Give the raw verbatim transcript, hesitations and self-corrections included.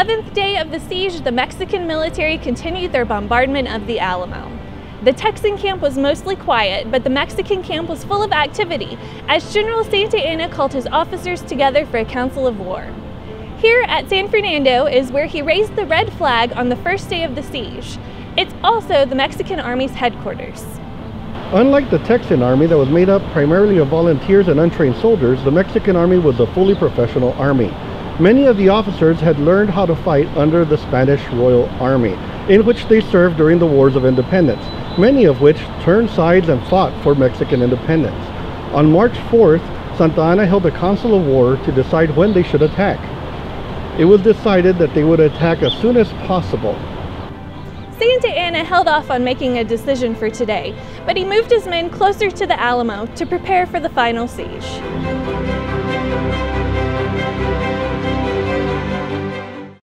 eleventh day of the siege, the Mexican military continued their bombardment of the Alamo. The Texan camp was mostly quiet, but the Mexican camp was full of activity, as General Santa Anna called his officers together for a council of war. Here at San Fernando is where he raised the red flag on the first day of the siege. It's also the Mexican Army's headquarters. Unlike the Texan Army that was made up primarily of volunteers and untrained soldiers, the Mexican Army was a fully professional army. Many of the officers had learned how to fight under the Spanish Royal Army, in which they served during the Wars of Independence, many of which turned sides and fought for Mexican independence. On March fourth, Santa Anna held a council of war to decide when they should attack. It was decided that they would attack as soon as possible. Santa Anna held off on making a decision for today, but he moved his men closer to the Alamo to prepare for the final siege.